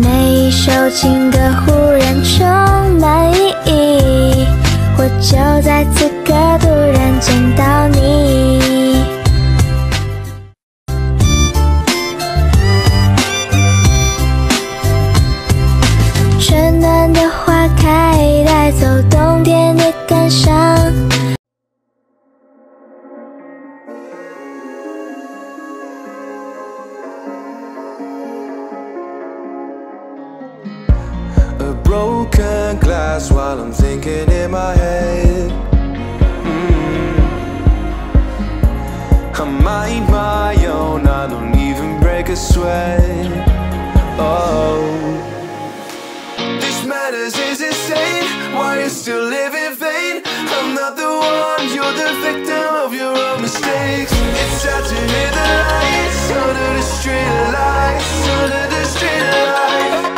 每首情歌忽然充满意义，我就在此刻突然见到你。春暖的花开，带走冬天的感伤。 Broken glass while I'm thinking in my head. I mind my own, I don't even break a sweat. Oh, this madness is insane. Why you still live in vain? I'm not the one, you're the victim of your own mistakes. It's time to hear the lights under the street lights, under the street lights.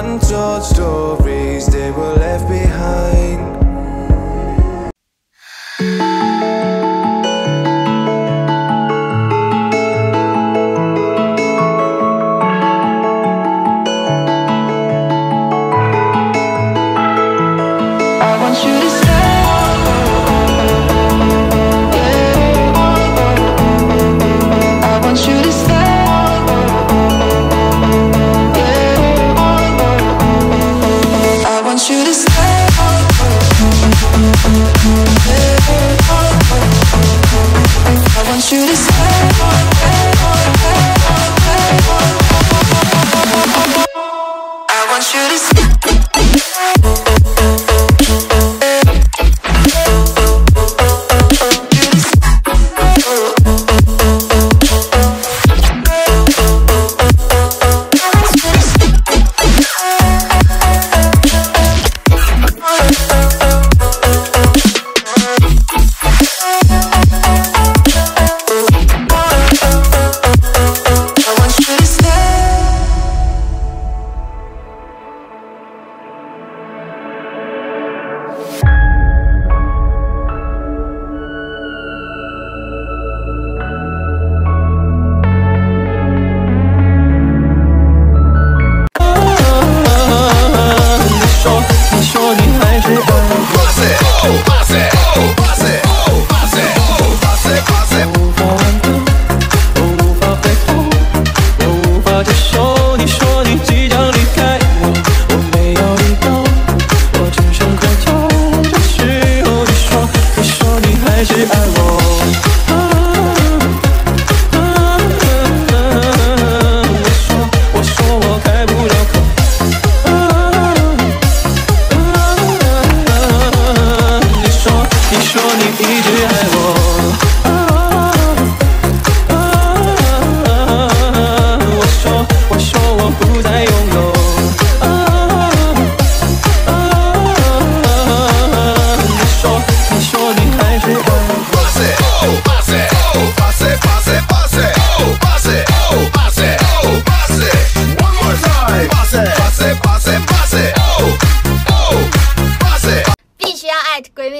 Untold stories, they were left behind. I want you to stay. I want you to stay.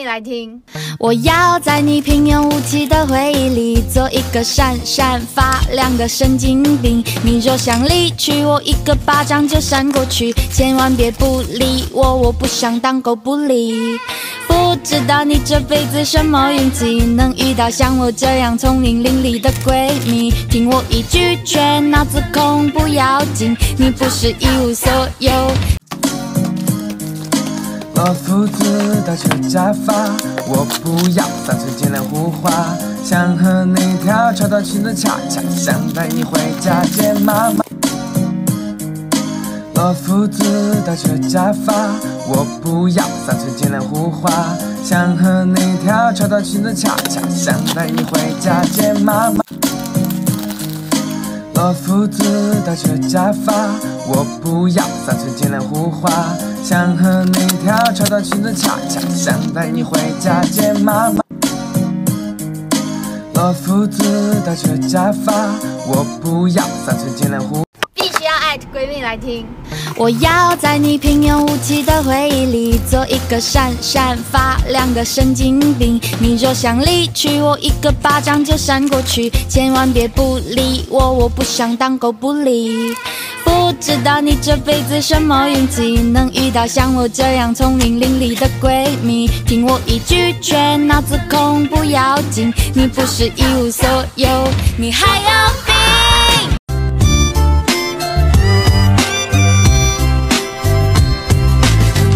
来听，我要在你平庸无奇的回忆里做一个闪闪发亮的神经病。你若想离去，我一个巴掌就扇过去，千万别不理我，我不想当狗不理。不知道你这辈子什么运气，能遇到像我这样聪明伶俐的闺蜜。听我一句劝，脑子空不要紧，你不是一无所有。 老夫子戴着假发，我不要，干脆尽量胡话。想和你跳超短裙的恰恰，想带你回家见妈妈。老夫子戴着假发，我不要，干脆尽量胡话。想和你跳超短裙的恰恰，想带你回家见妈妈。老夫子大学假发，我不要，三寸金莲胡花。想和你跳超短裙的恰恰，想带你回家见妈妈。 老夫子大学假发，我不要三寸金莲胡。必须要艾特闺蜜来听。我要在你平庸无奇的回忆里，做一个闪闪发亮的神经病。你若想离去，我一个巴掌就扇过去。千万别不理我，我不想当狗不理。不知道你这辈子什么运气，能遇到像我这样聪明伶俐的闺蜜。听我一句劝，脑子空不要紧，你不是一无所有，你还有病。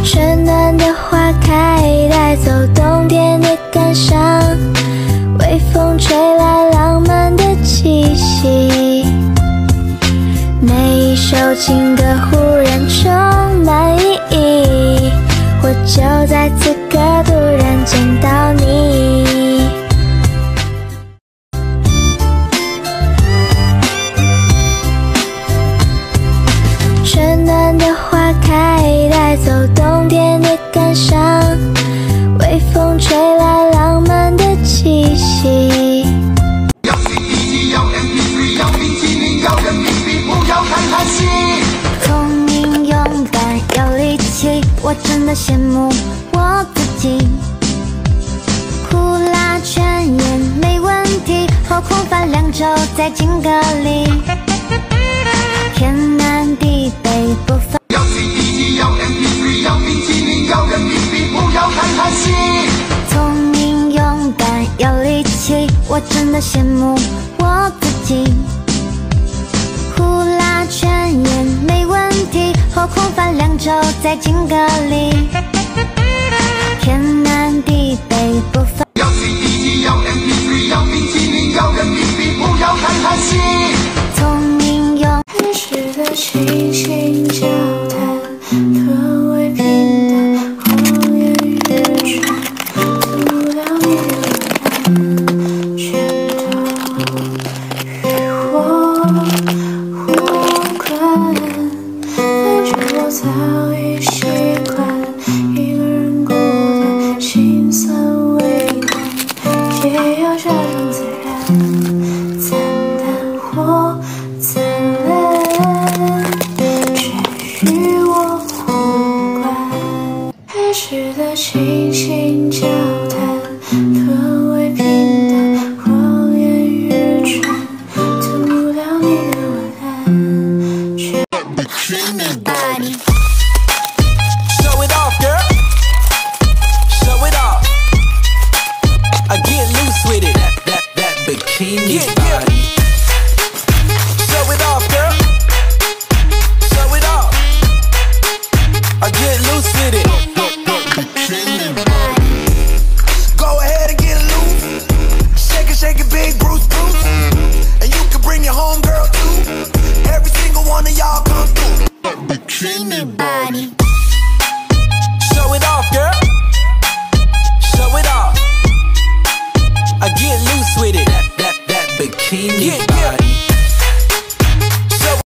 春暖的花开，带走冬天的感伤，微风吹来浪漫的气息。 每一首情歌忽然充满意义，我就在此刻突然见到你。春暖的花开，带走冬天的感伤，微风吹来浪漫的气息。 聪明、勇敢、有力气，我真的羡慕我自己。苦辣全盐没问题，后空翻两周再进隔离。天南地北不分。要洗衣机，要人民币，要冰淇淋，要人民币，不要看韩剧。聪明、勇敢、有力气，我真的羡慕我自己。 全言没问题，后空翻两周再进隔离。天南地北不分。要洗衣机，要 MP3， 要冰淇淋，要人民币，不要看韩剧。聪明用真实的心情交谈，可谓平淡，谎言越传，不了你全都与我。 早已习惯一个人孤单，心酸为难，也要假装自然，惨淡或惨烈，全与我无关。开始的倾心交谈，可谓平淡，谎言欲穿，等不了你的晚安，却不去你的。 Dreamy body.